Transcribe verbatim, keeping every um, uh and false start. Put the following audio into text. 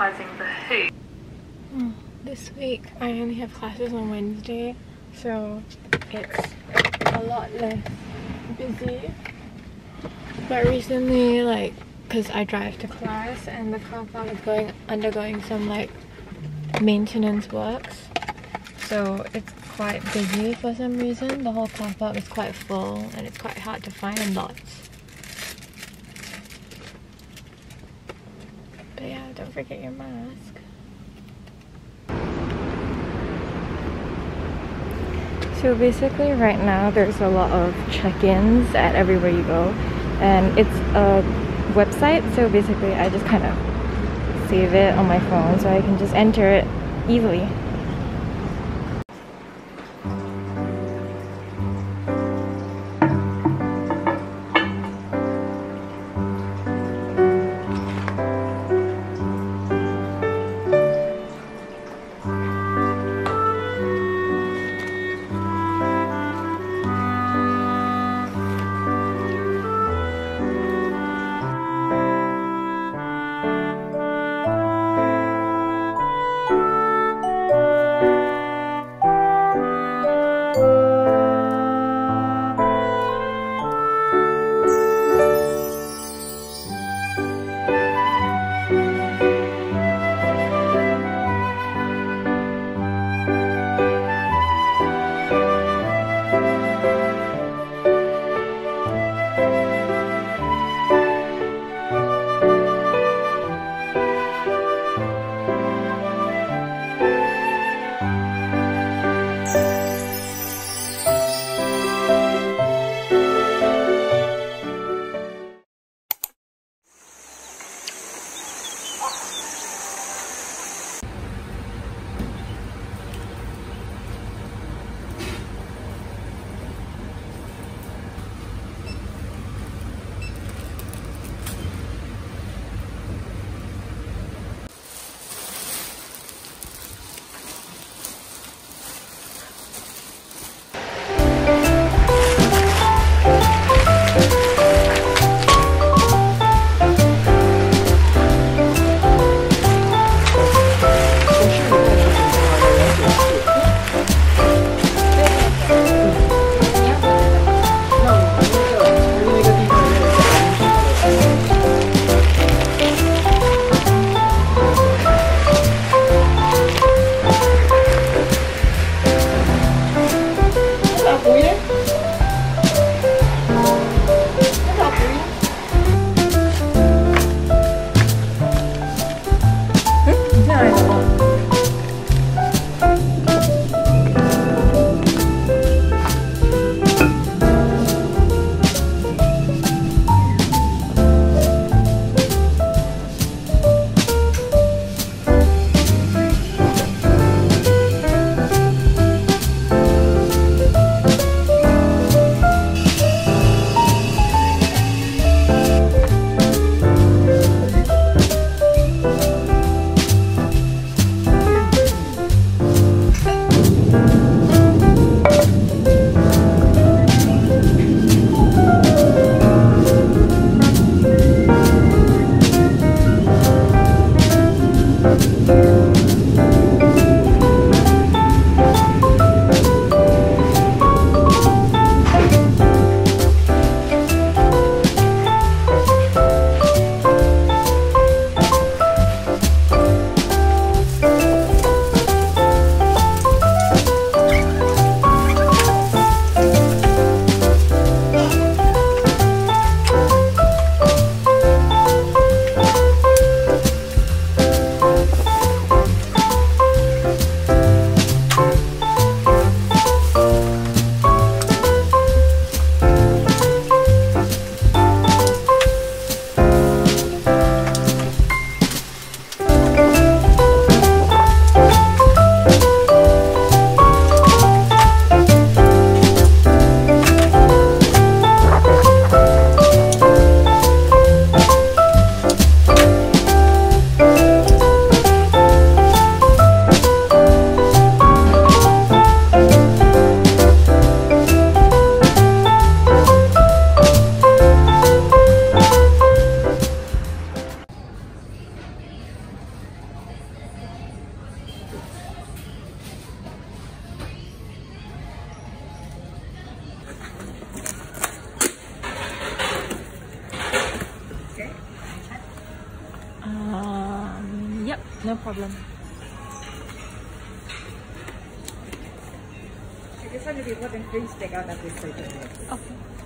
prioritizing the who. Mm, this week I only have classes on Wednesday, so it's a lot less busy. But recently, like, because I drive to class and the compound is going undergoing some like maintenance works, so it's quite busy for some reason. The whole car park is quite full and it's quite hard to find lots. But yeah, don't forget your mask. So basically right now there's a lot of check-ins at everywhere you go, and it's a website, so basically I just kind of save it on my phone so I can just enter it easily. Bye. No problem. I guess I'll be able to take out at this side. Okay.